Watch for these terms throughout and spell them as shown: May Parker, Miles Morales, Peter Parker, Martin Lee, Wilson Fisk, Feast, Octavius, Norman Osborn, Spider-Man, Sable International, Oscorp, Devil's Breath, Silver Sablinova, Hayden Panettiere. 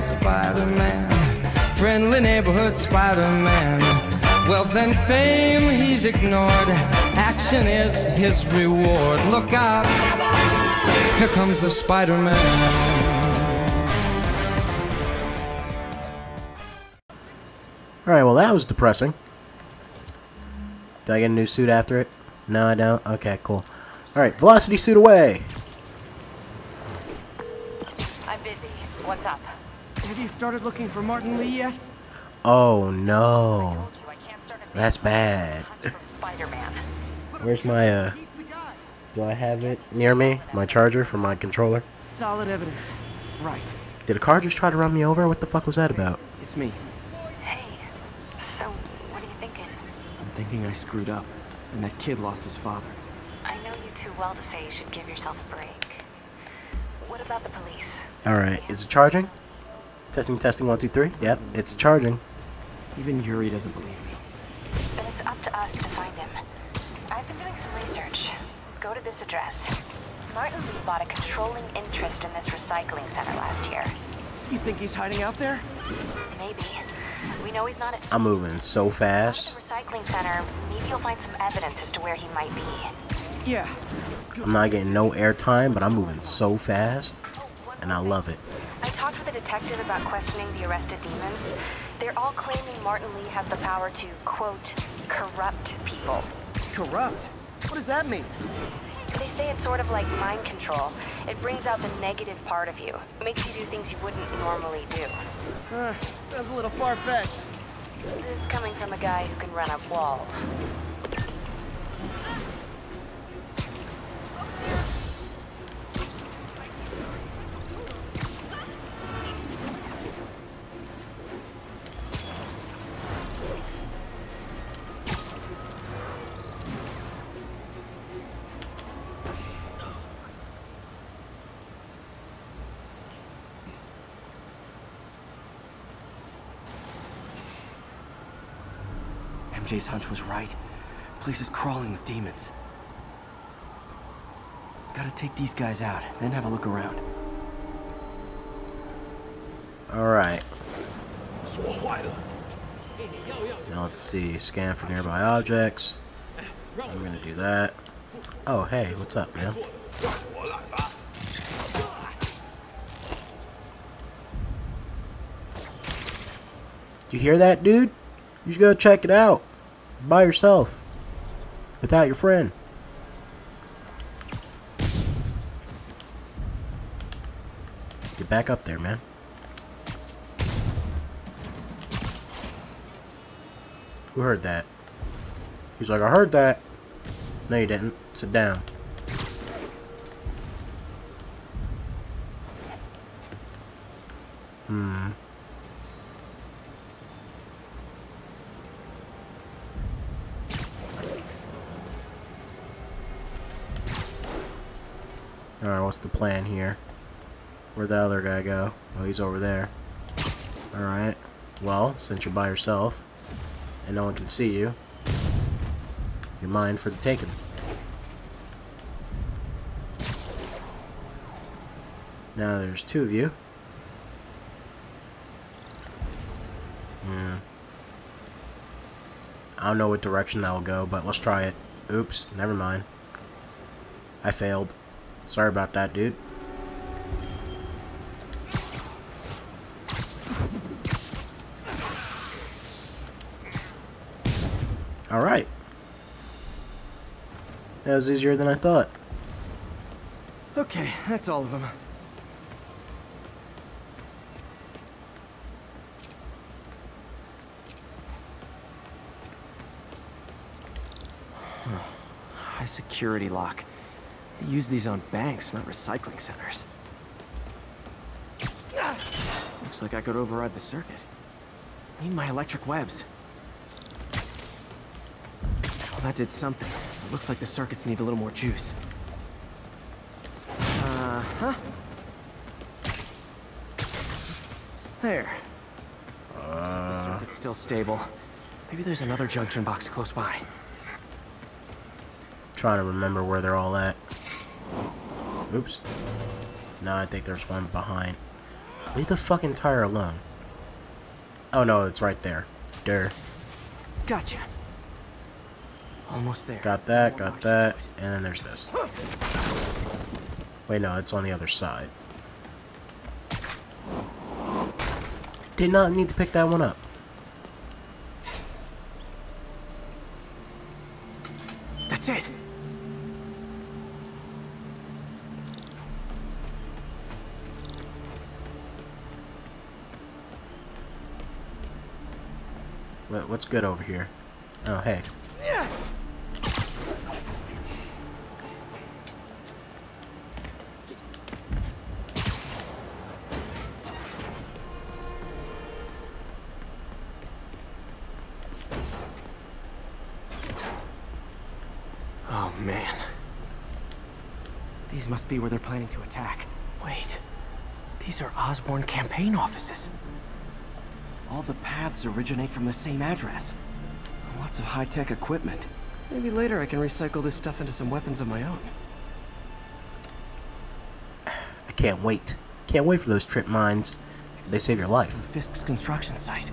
Spider-Man, Spider-Man, friendly neighborhood Spider-Man. Wealth and fame he's ignored, action is his reward. Look out, here comes the Spider-Man. Alright, well that was depressing. Do I get a new suit after it? No, I don't? Okay, cool. Alright, velocity suit away! I'm busy. What's up? Have you started looking for Martin Lee yet? Oh no. That's bad. Where's my, do I have it near me? My charger for my controller? Solid evidence. Right. Did a car just try to run me over? What the fuck was that about? It's me. Hey, so what are you thinking? I'm thinking I screwed up, and that kid lost his father. I know you too well to say you should give yourself a break. What about the police? Alright, is it charging? Testing, testing, 1, 2, 3. Yep, it's charging. Even Yuri doesn't believe me. Then it's up to us to find him. I've been doing some research. Go to this address. Martin Lee bought a controlling interest in this recycling center last year. You think he's hiding out there? Maybe. We know he's not at... I'm moving so fast. The recycling center, maybe you'll find some evidence as to where he might be. Yeah. I'm not getting no airtime, but I'm moving so fast, and I love it. I talked with a detective about questioning the arrested demons. They're all claiming Martin Lee has the power to, quote, corrupt people. Corrupt? What does that mean? They say it's sort of like mind control. It brings out the negative part of you. It makes you do things you wouldn't normally do. Sounds a little far-fetched. This is coming from a guy who can run up walls. Jay's hunch was right. The place is crawling with demons. Gotta take these guys out, then have a look around. Alright. Now let's see. Scan for nearby objects. I'm gonna do that. Oh, hey, what's up, man? You hear that, dude? You should go check it out. By yourself, without your friend. Get back up there, man. Who heard that? He's like, I heard that. No, you didn't. Sit down. Alright, what's the plan here? Where'd the other guy go? Oh, he's over there. Alright. Well, since you're by yourself, and no one can see you, you're mine for the taking. Now there's two of you. I don't know what direction that will go, but let's try it. Oops, never mind. I failed. Sorry about that, dude. Alright. That was easier than I thought. Okay, that's all of them. High security lock. They use these on banks, not recycling centers. Looks like I could override the circuit. I need my electric webs. Well, that did something. It looks like the circuits need a little more juice. Uh-huh. There. Looks like the circuit's still stable. Maybe there's another junction box close by. Trying to remember where they're all at. Oops. No, I think there's one behind. Leave the fucking tire alone. Oh no, it's right there. There. Gotcha. Almost there. Got that, and then there's this. Wait, no, it's on the other side. Did not need to pick that one up. That's it. What's good over here? Oh, hey. Oh, man. These must be where they're planning to attack. Wait. These are Osborn campaign offices. All the paths originate from the same address. Lots of high-tech equipment. Maybe later I can recycle this stuff into some weapons of my own. I can't wait. Can't wait for those trip mines. They save your life. Fisk's construction site.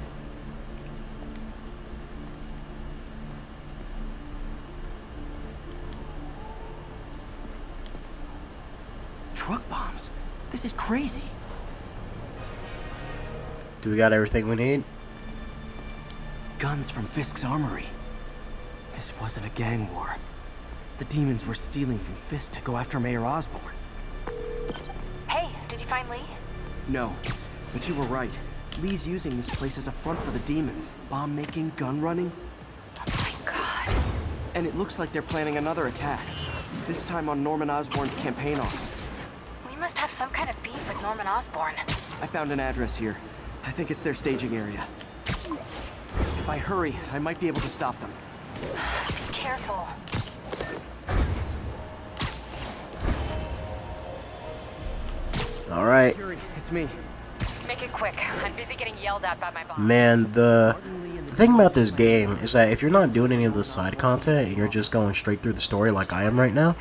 Truck bombs? This is crazy. Do we got everything we need? Guns from Fisk's armory. This wasn't a gang war. The demons were stealing from Fisk to go after Mayor Osborn. Hey, did you find Lee? No, but you were right. Lee's using this place as a front for the demons. Bomb making, gun running. Oh my god. And it looks like they're planning another attack. This time on Norman Osborn's campaign offices. We must have some kind of beef with Norman Osborn. I found an address here. I think it's their staging area. If I hurry, I might be able to stop them. Be careful. All right. It's me. Just make it quick. I'm busy getting yelled at by my boss. Man, the thing about this game is that if you're not doing any of the side content and you're just going straight through the story like I am right now,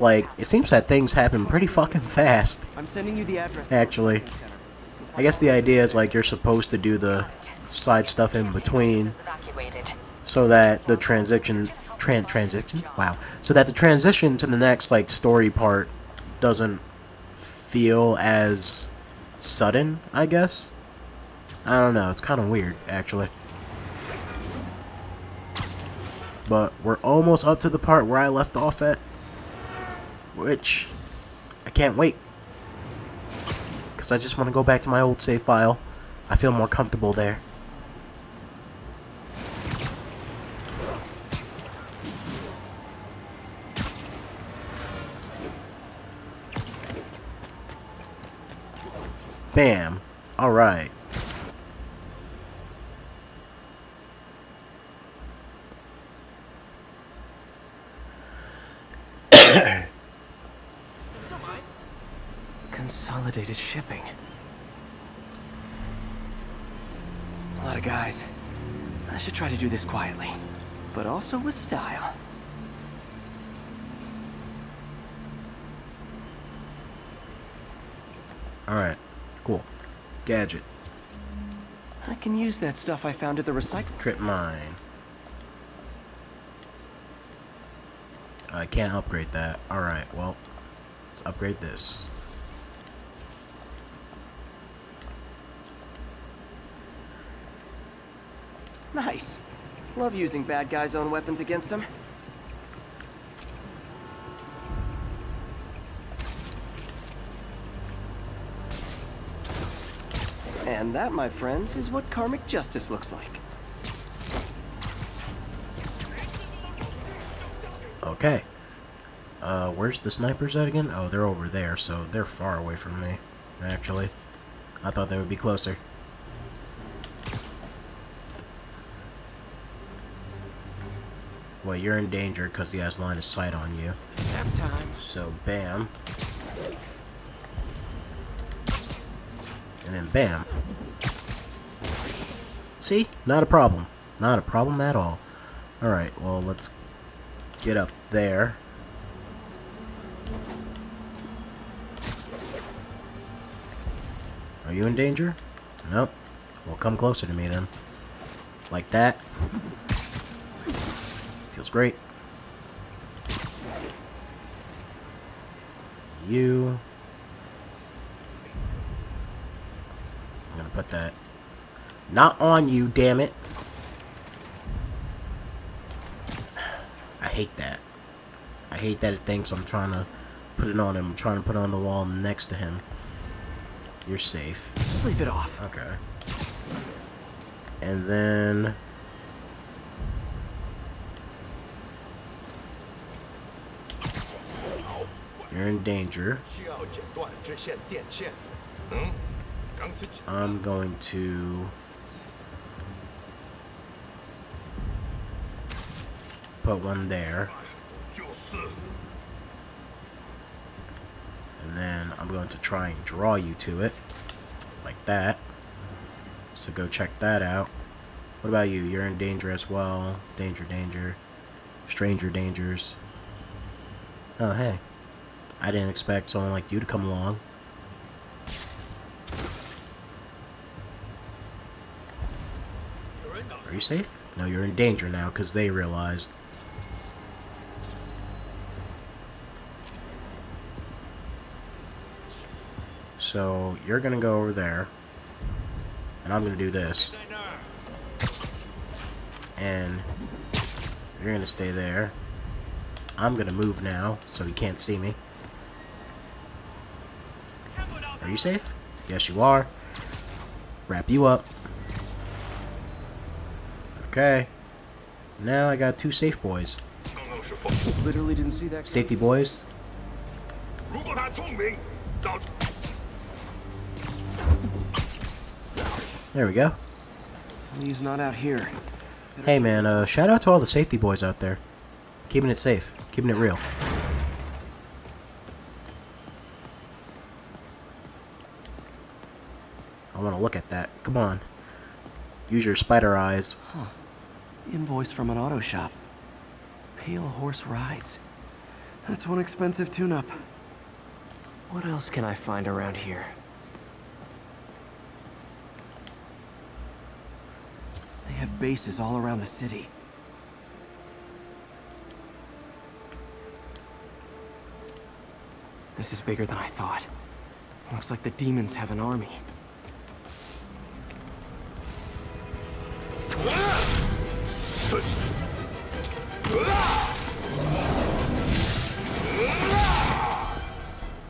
like, it seems that things happen pretty fucking fast. I'm sending you the address. Actually. I guess the idea is like you're supposed to do the side stuff in between so that the transition to the next like story part doesn't feel as sudden, I guess. I don't know, it's kind of weird actually. But we're almost up to the part where I left off at, which I can't wait. I just want to go back to my old save file. I feel more comfortable there. Bam. Alright. Consolidated shipping. A lot of guys. I should try to do this quietly, but also with style. Alright, cool. Gadget. I can use that stuff I found at the recycle. Trip mine. I can't upgrade that. Alright, well, let's upgrade this. Nice. Love using bad guys' own weapons against them. And that, my friends, is what karmic justice looks like. Okay. Where's the snipers at again? Oh, they're over there, so they're far away from me, actually. I thought they would be closer. Well, you're in danger because he has line of sight on you. So, bam. And then bam. See? Not a problem. Not a problem at all. Alright, well, let's get up there. Are you in danger? Nope. Well, come closer to me then. Like that. Feels great. You. I'm gonna put that. Not on you, damn it. I hate that. I hate that it thinks I'm trying to put it on him. I'm trying to put it on the wall next to him. You're safe. Sleep it off. Okay. And then... You're in danger. I'm going to... put one there. And then I'm going to try and draw you to it. Like that. So go check that out. What about you? You're in danger as well. Danger, danger. Stranger dangers. Oh, hey. I didn't expect someone like you to come along. Are you safe? No, you're in danger now because they realized. So you're gonna go over there, and I'm gonna do this, and you're gonna stay there. I'm gonna move now so he can't see me. Are you safe? Yes, you are. Wrap you up. Okay. Now I got two safe boys. Literally didn't see that. Safety boys. There we go. He's not out here. Hey man, shout out to all the safety boys out there. Keeping it safe. Keeping it real. I want to look at that. Come on. Use your spider eyes. Huh. Invoice from an auto shop. Pale Horse Rides. That's one expensive tune-up. What else can I find around here? They have bases all around the city. This is bigger than I thought. Looks like the demons have an army.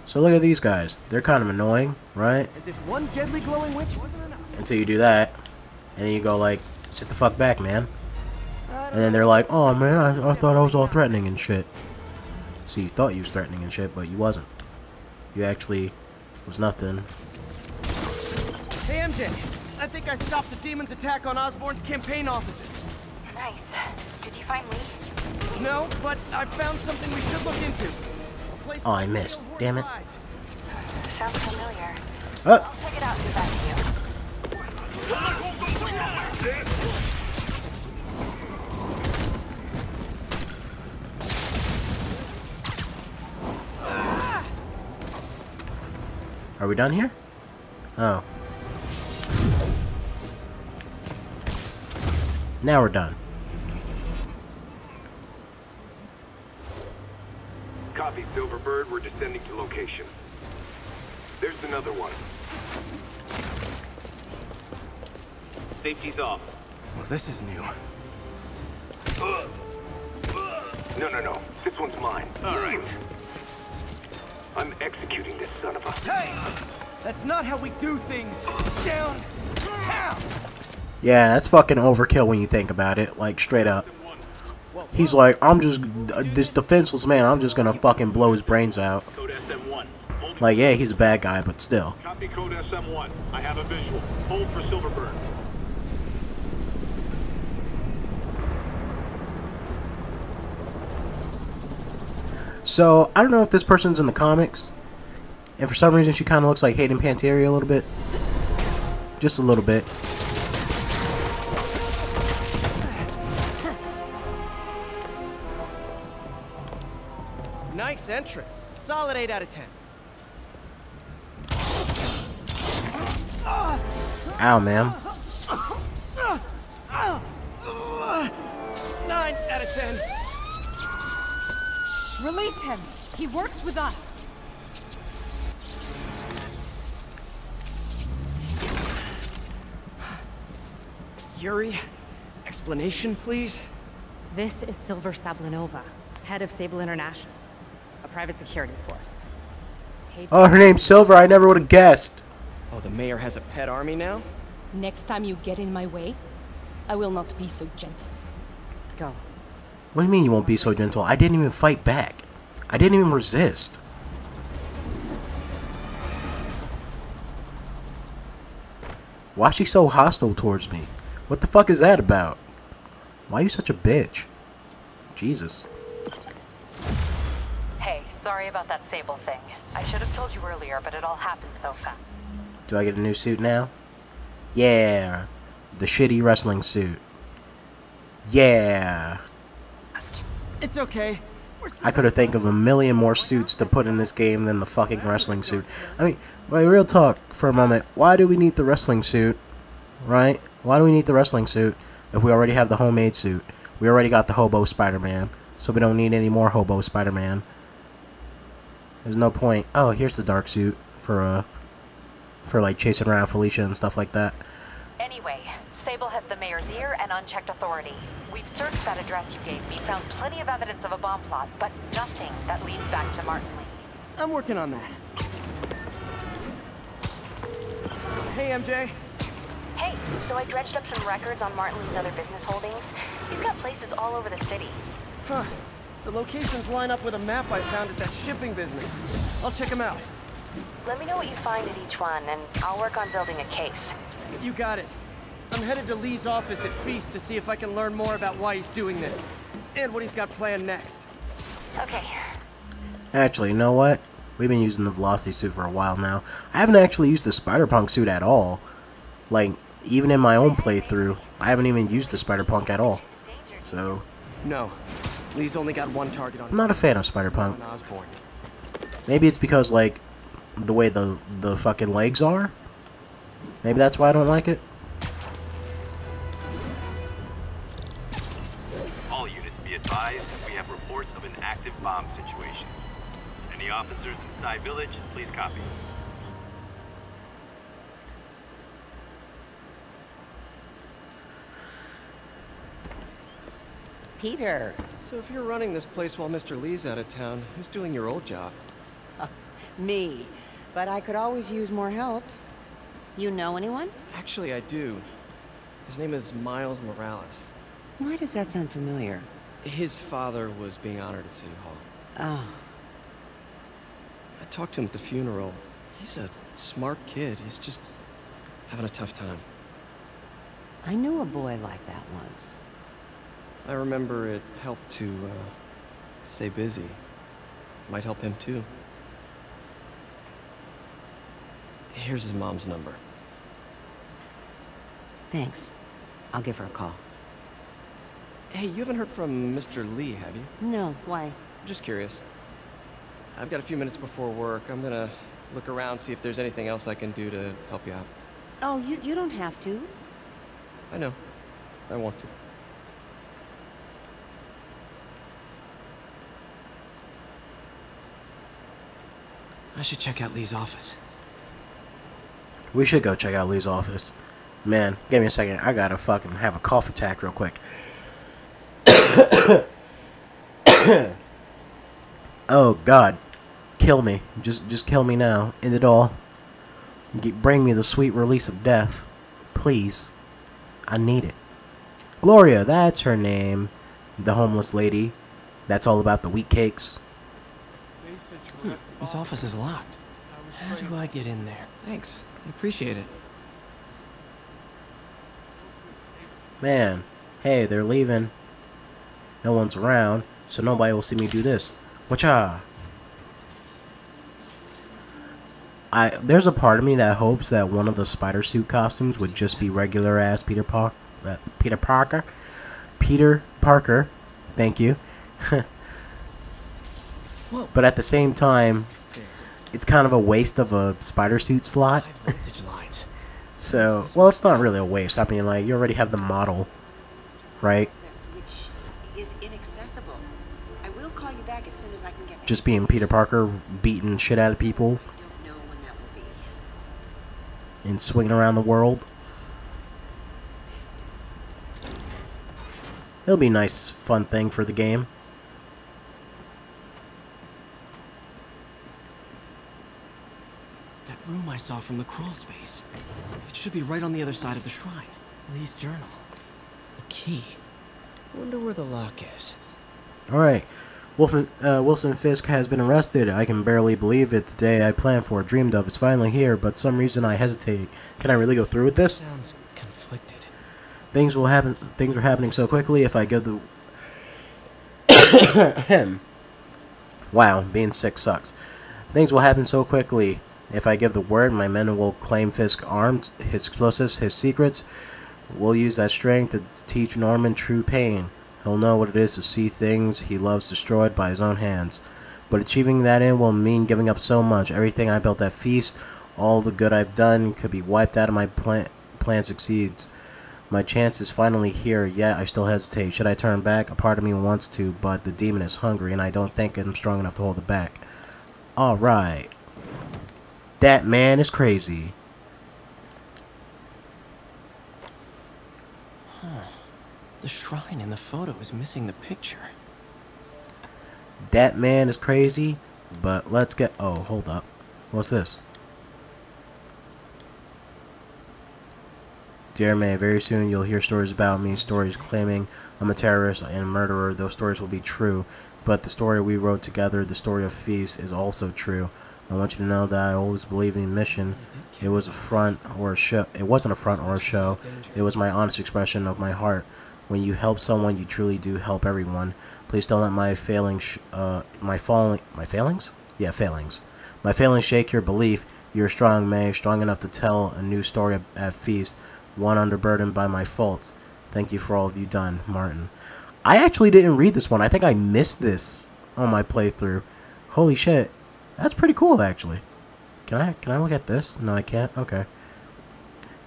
So look at these guys. They're kind of annoying, right? As if one deadly glowing witch wasn't enough. Until you do that. And then you go like, sit the fuck back, man. And then they're like, oh man, I thought I was all threatening and shit. See, you thought you was threatening and shit, but you wasn't. You actually was nothing. Hey MJ, I think I stopped the demon's attack on Osborn's campaign offices. Nice. Did you find Lee? No, but I found something we should look into. Oh, I missed. Damn it. Sounds familiar. Oh. I'll check it out and get back to you. Are we done here? Oh. Now we're done. Copy, Silverbird. We're descending to location. There's another one. Safety's off. Well, this is new. No. This one's mine. All right. I'm executing this son of a... Hey! That's not how we do things. Down. Down. Yeah, that's fucking overkill when you think about it. Like, straight up. He's like, I'm just, this defenseless man, I'm just gonna fucking blow his brains out. Like, yeah, he's a bad guy, but still. Copy code SM1. I have a visual. Hold for Silverburn. So, I don't know if this person's in the comics. And for some reason, she kind of looks like Hayden Panettiere a little bit. Just a little bit. Nice entrance. Solid 8 out of 10. Ow, ma'am. 9 out of 10. Release him. He works with us. Yuri, explanation, please. This is Silver Sablinova, head of Sable International, a private security force. Oh, her name's Silver. I never would have guessed. Oh, the mayor has a pet army now? Next time you get in my way, I will not be so gentle. Go. What do you mean you won't be so gentle? I didn't even fight back. I didn't even resist. Why is she so hostile towards me? What the fuck is that about? Why are you such a bitch? Jesus. Hey, sorry about that Sable thing. I should have told you earlier, but it all happened so fast. Do I get a new suit now? Yeah. The shitty wrestling suit. Yeah. It's okay. I could have thought of a million more suits to put in this game than the fucking wrestling suit. I mean, by real talk for a moment, why do we need the wrestling suit? Right? Why do we need the wrestling suit if we already have the homemade suit? We already got the hobo Spider-Man, so we don't need any more hobo Spider-Man. There's no point. Oh, here's the dark suit for like chasing around Felicia and stuff like that. Anyway, Sable has the mayor's ear and unchecked authority. We've searched that address you gave me, found plenty of evidence of a bomb plot, but nothing that leads back to Martin Lee. I'm working on that. Hey, MJ. Hey, so I dredged up some records on Martin Lee's other business holdings. He's got places all over the city. Huh. The locations line up with a map I found at that shipping business. I'll check them out. Let me know what you find at each one, and I'll work on building a case. You got it. I'm headed to Lee's office at Feast to see if I can learn more about why he's doing this, and what he's got planned next. Okay. Actually, you know what? We've been using the Velocity suit for a while now. I haven't actually used the Spider-Punk suit at all. Like, even in my own playthrough, I haven't even used the Spider-Punk at all. So... No. Lee's only got one target on him. I'm not a fan of Spider-Punk. Maybe it's because, like, the way the fucking legs are? Maybe that's why I don't like it? All units be advised, we have reports of an active bomb situation. Any officers inside village, please copy. Peter. So if you're running this place while Mr. Lee's out of town, who's doing your old job? Me. But I could always use more help. You know anyone? Actually, I do. His name is Miles Morales. Why does that sound familiar? His father was being honored at City Hall. Oh. I talked to him at the funeral. He's a smart kid. He's just having a tough time. I knew a boy like that once. I remember it helped to stay busy. Might help him too. Here's his mom's number. Thanks. I'll give her a call. Hey, you haven't heard from Mr. Lee, have you? No, why? Just curious. I've got a few minutes before work. I'm gonna look around, see if there's anything else I can do to help you out. Oh, you don't have to. I know. I want to. I should check out Lee's office. We should go check out Lee's office. Man, give me a second. I gotta fucking have a cough attack real quick. Oh God, kill me! Just kill me now. End it all. Bring me the sweet release of death, please. I need it. Gloria, that's her name. The homeless lady. That's all about the wheat cakes. This office is locked. How do I get in there? Thanks. I appreciate it. Man, hey, they're leaving. No one's around, so nobody will see me do this. Watcha! There's a part of me that hopes that one of the spider suit costumes would just be regular ass Peter Parker. Peter Parker, thank you. But at the same time, it's kind of a waste of a spider suit slot. So, well, it's not really a waste. I mean, like, you already have the model, right? Just being Peter Parker, beating shit out of people and swinging around the world. It'll be a nice, fun thing for the game. That room I saw from the crawl space. It should be right on the other side of the shrine. Lee's journal. A key. I wonder where the lock is. Alright. Wilson Fisk has been arrested. I can barely believe it. The day I planned for, dreamed of, is finally here, but some reason I hesitate. Can I really go through with this? Sounds conflicted. Things will happen. Things are happening so quickly. If I go the wow, being sick sucks. Things will happen so quickly. If I give the word, my men will claim Fisk armed, his explosives, his secrets. We'll use that strength to teach Norman true pain. He'll know what it is to see things he loves destroyed by his own hands. But achieving that end will mean giving up so much. Everything I built at Feast, all the good I've done, could be wiped out of my plan succeeds. My chance is finally here, yet I still hesitate. Should I turn back? A part of me wants to, but the demon is hungry, and I don't think I'm strong enough to hold it back. Alright. That man is crazy. The shrine in the photo is missing the picture. That man is crazy, but let's get... Oh, hold up. What's this? Dear May, very soon you'll hear stories about me, stories claiming I'm a terrorist and a murderer. Those stories will be true, but the story we wrote together, the story of Feast, is also true. I want you to know that I always believed in mission. It was a front or a show. It wasn't a front or a show. It was my honest expression of my heart. When you help someone, you truly do help everyone. Please don't let my failings shake your belief. You're strong, May, strong enough to tell a new story at Feast, one underburdened by my faults. Thank you for all you've done, Martin. I actually didn't read this one. I think I missed this on my playthrough. Holy shit, that's pretty cool, actually. Can I look at this? No, I can't. Okay.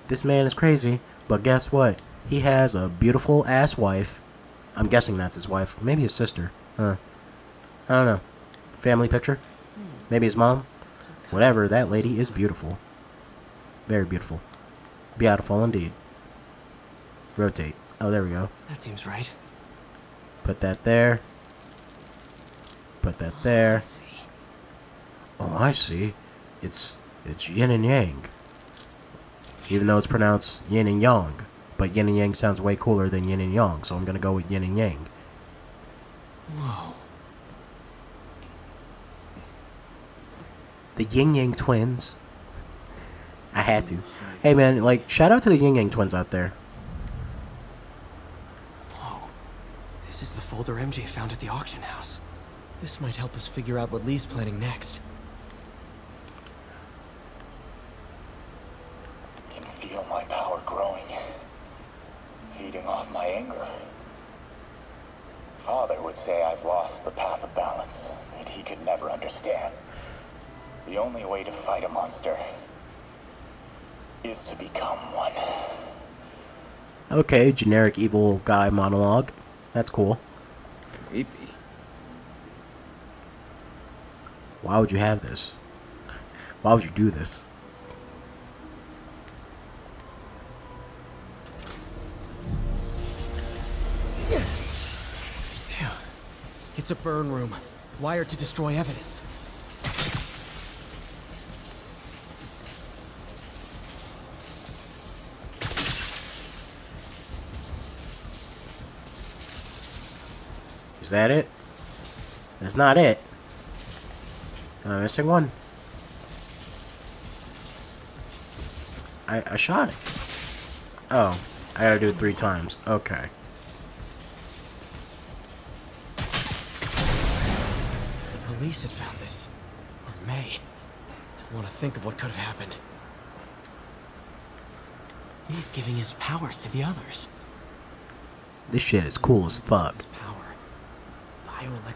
This man is crazy, but guess what? He has a beautiful ass wife. I'm guessing that's his wife. Maybe his sister. Huh. I don't know. Family picture? Maybe his mom? Whatever, that lady is beautiful. Very beautiful. Beautiful indeed. Rotate. Oh, there we go. That seems right. Put that there. Put that there. Oh, I see. It's yin and yang. Even though it's pronounced yin and yang. But yin and yang sounds way cooler than yin and yang, so I'm gonna go with yin and yang. Whoa. The yin yang twins. I had to. Hey man, like, shout out to the yin yang twins out there. Whoa. This is the folder MJ found at the auction house. This might help us figure out what Lee's planning next. Okay, generic evil guy monologue. That's cool. Creepy. Why would you have this? Why would you do this? It's a burn room, wired to destroy evidence. Is that it? That's not it. Am I missing one? I shot it. Oh, I gotta do it 3 times. Okay. The police had found this. Or May. Don't want to think of what could have happened. He's giving his powers to the others. This shit is cool as fuck.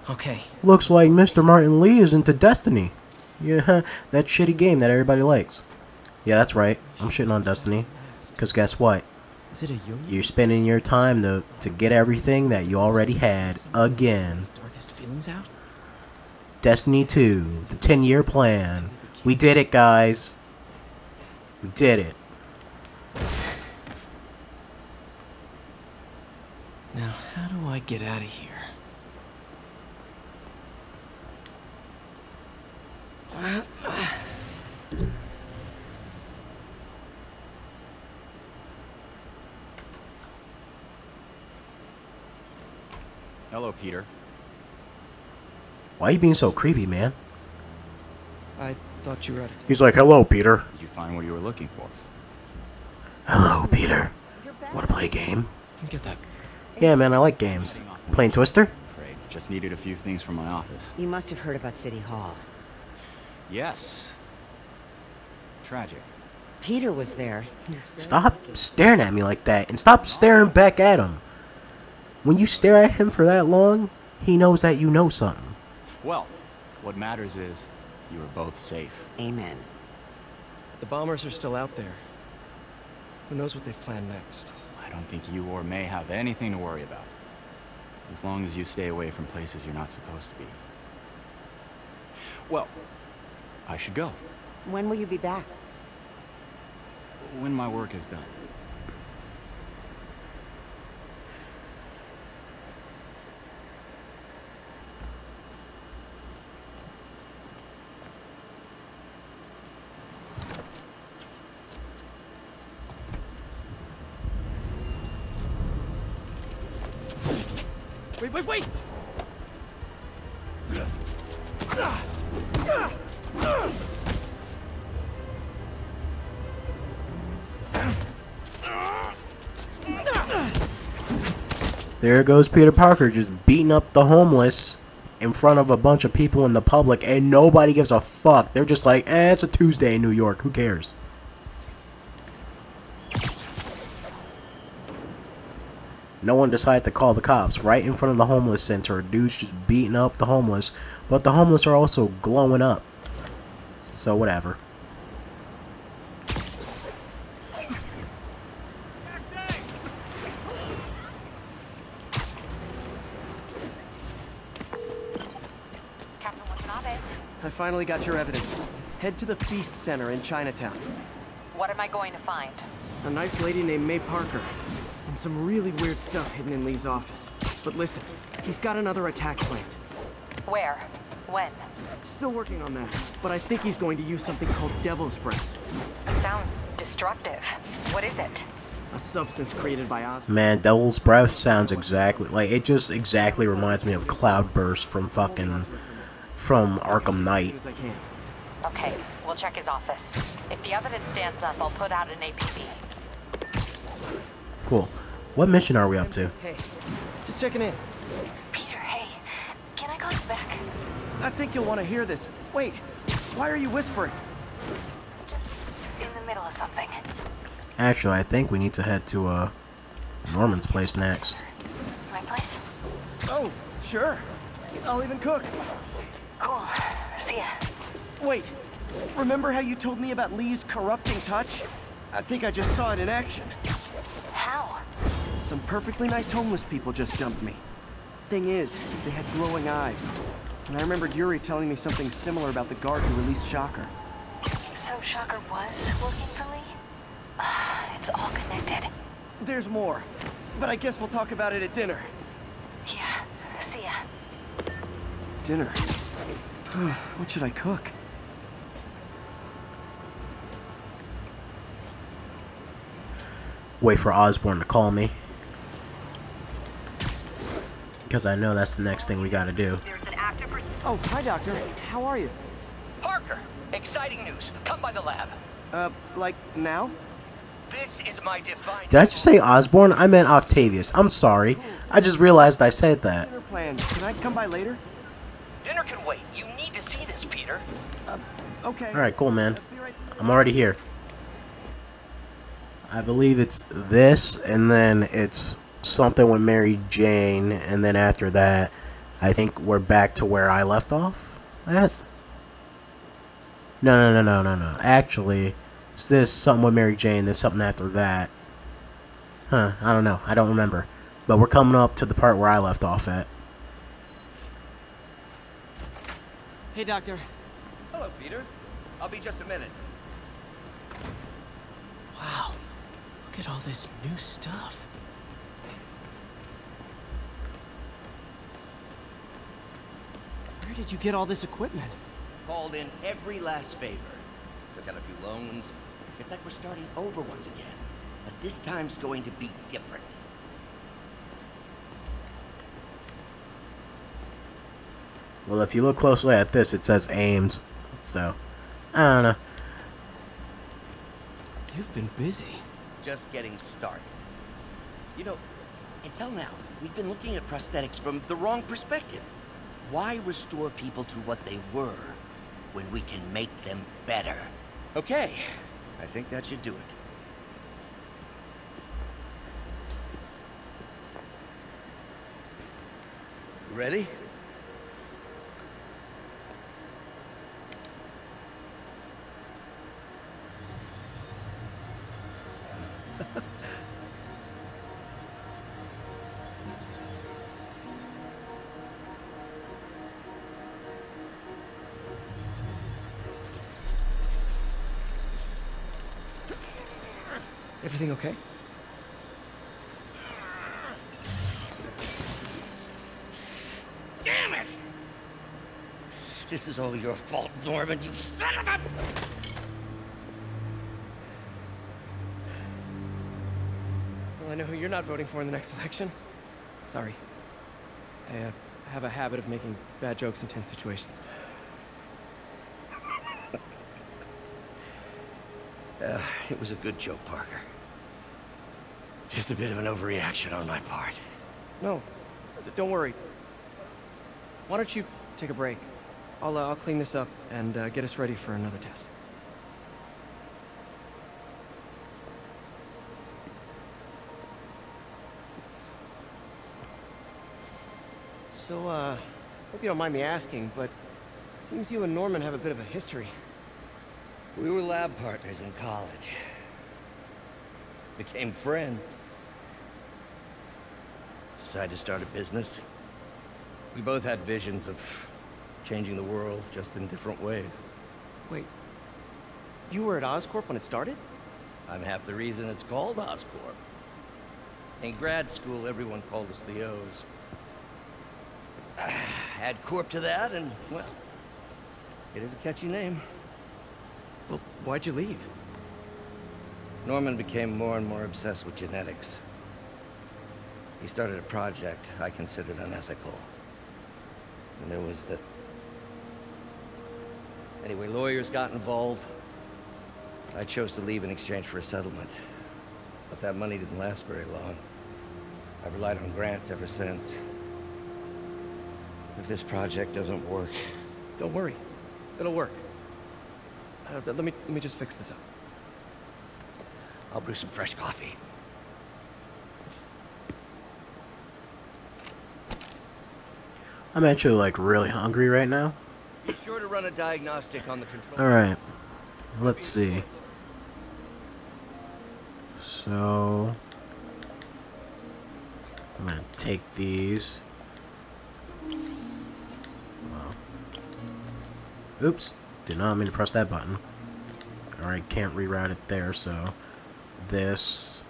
Okay. Looks like Mr. Martin Lee is into Destiny. Yeah, that shitty game that everybody likes. Yeah, that's right. I'm shitting on Destiny. Because guess what? You're spending your time to get everything that you already had again. Destiny 2, the 10-year plan. We did it, guys. We did it. Now, how do I get out of here? Hello, Peter. Why are you being so creepy, man? I thought you were out of town. He's like, hello, Peter. Did you find what you were looking for? Hello, Peter. Want to play a game? Get that. Yeah, man, I like games. Playing Twister? Afraid. Just needed a few things from my office. You must have heard about City Hall. Yes. Tragic. Peter was there. Stop staring at me like that, and stop staring back at him. When you stare at him for that long, he knows that you know something. Well, what matters is you are both safe. Amen. The bombers are still out there. Who knows what they've planned next? I don't think you or May have anything to worry about. As long as you stay away from places you're not supposed to be. Well, I should go. When will you be back? When my work is done. Wait, wait, wait! There goes Peter Parker just beating up the homeless in front of a bunch of people in the public, and nobody gives a fuck. They're just like, eh, it's a Tuesday in New York. Who cares? No one decided to call the cops. Right in front of the homeless center, dude's just beating up the homeless, but the homeless are also glowing up. So whatever. I finally got your evidence. Head to the Feast Center in Chinatown. What am I going to find? A nice lady named May Parker. And some really weird stuff hidden in Lee's office. But listen, he's got another attack planned. Where? When? Still working on that, but I think he's going to use something called Devil's Breath. Sounds destructive. What is it? A substance created by Oscorp. Man, Devil's Breath sounds exactly like it. Just exactly reminds me of Cloudburst from Arkham Knight. Okay, we'll check his office. If the evidence stands up, I'll put out an APB. Cool. What mission are we up to? Hey, just checking in. Peter, hey, can I call you back? I think you'll want to hear this. Wait, why are you whispering? Just in the middle of something. Actually, I think we need to head to Norman's place next. My place? Oh, sure. I'll even cook. Cool. See ya. Wait, remember how you told me about Lee's corrupting touch? I think I just saw it in action. How? Some perfectly nice homeless people just dumped me. Thing is, they had glowing eyes. And I remembered Yuri telling me something similar about the guard who released Shocker. So Shocker was looking for Lee? It's all connected. There's more. But I guess we'll talk about it at dinner. Yeah, see ya. Dinner? What should I cook? Wait for Osborn to call me, because I know that's the next thing we gotta do. Oh, hi, Doctor. How are you? Parker, exciting news. Come by the lab. Like now? This is my divine... Did I just say Osborn? I meant Octavius. I'm sorry. I just realized I said that. Dinner plans. Can I come by later? Dinner can wait. You need to see this, Peter. Okay. All right, cool, man. I'm already here. I believe it's this, and then it's something with Mary Jane, and then after that, I think we're back to where I left off. No. Actually, So there's something with Mary Jane, there's something after that. Huh, I don't know. I don't remember. But we're coming up to the part where I left off at. Hey, Doctor. Hello, Peter. I'll be just a minute. Wow. Look at all this new stuff. Where did you get all this equipment? Called in every last favor. Took out a few loans. It's like we're starting over once again. But this time's going to be different. Well, if you look closely at this, it says Ames. So, I don't know. You've been busy. Just getting started. You know, until now, we've been looking at prosthetics from the wrong perspective. Why restore people to what they were when we can make them better? Okay, I think that should do it. Ready? Everything okay? Damn it! This is all your fault, Norman, you son of a... I know who you're not voting for in the next election. Sorry. I have a habit of making bad jokes in tense situations. It was a good joke, Parker. Just a bit of an overreaction on my part. No, don't worry. Why don't you take a break? I'll clean this up and get us ready for another test. So, hope you don't mind me asking, but it seems you and Norman have a bit of a history. We were lab partners in college. Became friends. Decided to start a business. We both had visions of changing the world, just in different ways. Wait, you were at Oscorp when it started? I'm half the reason it's called Oscorp. In grad school, everyone called us the O's. Add Corp to that, and, well, it is a catchy name. Well, why'd you leave? Norman became more and more obsessed with genetics. He started a project I considered unethical. And there was this... Anyway, lawyers got involved. I chose to leave in exchange for a settlement. But that money didn't last very long. I've relied on grants ever since. If this project doesn't work... Don't worry. It'll work. Let me just fix this up. I'll brew some fresh coffee. I'm actually, like, really hungry right now. Be sure to run a diagnostic on the control. Alright. Let's see. So... I'm gonna take these... Oops, did not mean to press that button. Alright, can't reroute it there, so... This...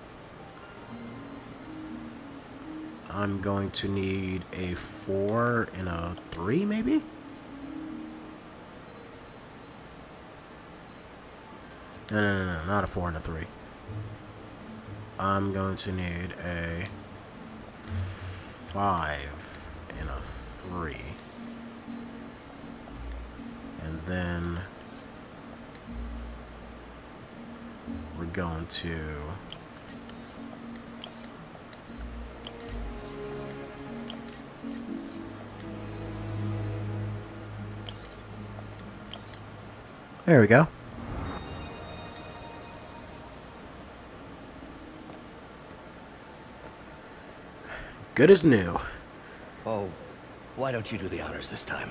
I'm going to need a 4 and a 3, maybe? No, not a 4 and a 3. I'm going to need a... 5 and a 3. And then we're going to there we go. Good as new. Oh, why don't you do the honors this time?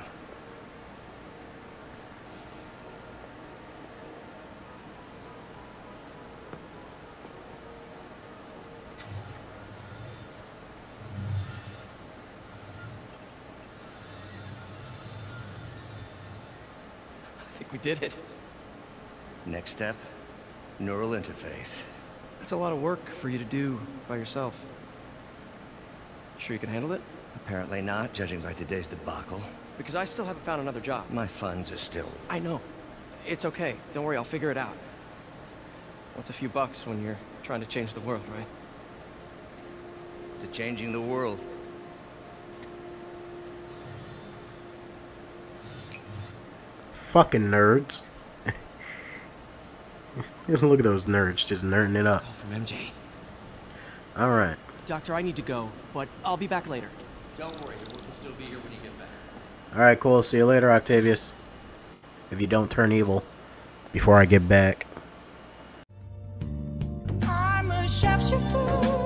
think we did it. Next step, neural interface. That's a lot of work for you to do by yourself. Sure you can handle it? Apparently not, judging by today's debacle. Because I still haven't found another job. My funds are still... I know. It's okay. Don't worry, I'll figure it out. What's a few bucks when you're trying to change the world, right? To changing the world. Fucking nerds. Look at those nerds just nerding it up. Oh, from MJ. All right. Doctor, I need to go, but I'll be back later. Don't worry, your work will still be here when you get back. All right, cool. See you later, Octavius. If you don't turn evil before I get back. I'm a shapeshifter.